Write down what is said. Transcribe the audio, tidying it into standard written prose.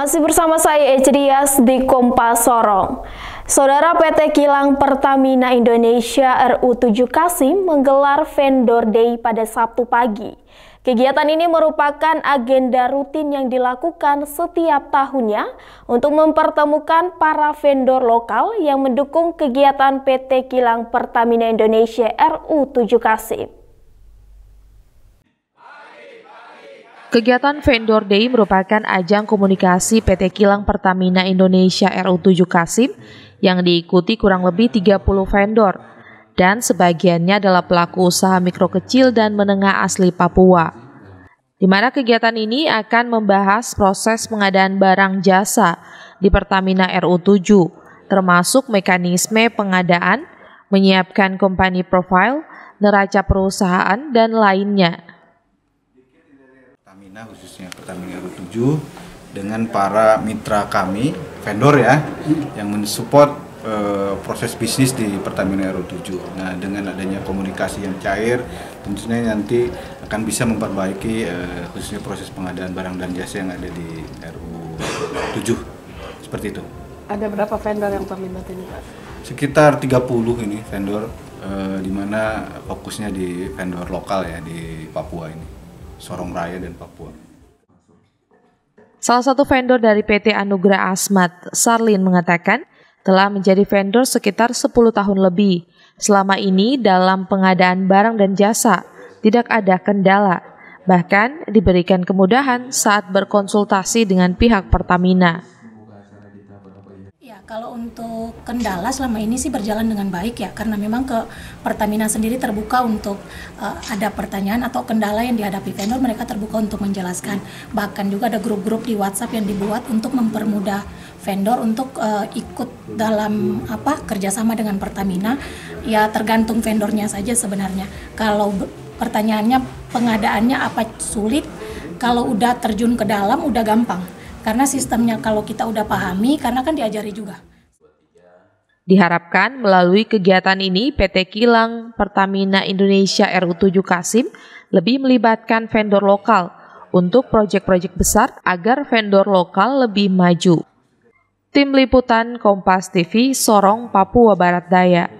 Masih bersama saya Edrias di Kompas Sorong. Saudara, PT Kilang Pertamina Indonesia RU VII Kasim menggelar Vendor Day pada Sabtu pagi. Kegiatan ini merupakan agenda rutin yang dilakukan setiap tahunnya untuk mempertemukan para vendor lokal yang mendukung kegiatan PT Kilang Pertamina Indonesia RU VII Kasim. Kegiatan Vendor Day merupakan ajang komunikasi PT Kilang Pertamina Indonesia RU VII Kasim yang diikuti kurang lebih 30 vendor dan sebagiannya adalah pelaku usaha mikro kecil dan menengah asli Papua. Di mana kegiatan ini akan membahas proses pengadaan barang jasa di Pertamina RU VII, termasuk mekanisme pengadaan, menyiapkan company profile, neraca perusahaan, dan lainnya. Pertamina, khususnya Pertamina RU VII, dengan para mitra kami, vendor ya, yang mensupport proses bisnis di Pertamina RU VII. Nah, dengan adanya komunikasi yang cair, tentunya nanti akan bisa memperbaiki khususnya proses pengadaan barang dan jasa yang ada di RU VII. Seperti itu. Ada berapa vendor yang terlibat ini, Pak? Sekitar 30 ini vendor, di mana fokusnya di vendor lokal ya di Papua ini. Sorong Raya dan Papua. Salah satu vendor dari PT Anugerah Asmat, Sarlin, mengatakan telah menjadi vendor sekitar 10 tahun lebih. Selama ini dalam pengadaan barang dan jasa tidak ada kendala, bahkan diberikan kemudahan saat berkonsultasi dengan pihak Pertamina. Ya, kalau untuk kendala selama ini sih berjalan dengan baik ya, karena memang ke Pertamina sendiri terbuka untuk ada pertanyaan atau kendala yang dihadapi vendor, mereka terbuka untuk menjelaskan. Bahkan juga ada grup-grup di WhatsApp yang dibuat untuk mempermudah vendor untuk ikut dalam kerjasama dengan Pertamina. Ya, tergantung vendornya saja sebenarnya. Kalau pertanyaannya pengadaannya apa sulit, kalau udah terjun ke dalam udah gampang. Karena sistemnya kalau kita udah pahami, karena kan diajari juga. Diharapkan melalui kegiatan ini PT Kilang Pertamina Indonesia RU VII Kasim lebih melibatkan vendor lokal untuk proyek-proyek besar agar vendor lokal lebih maju. Tim Liputan Kompas TV Sorong Papua Barat Daya.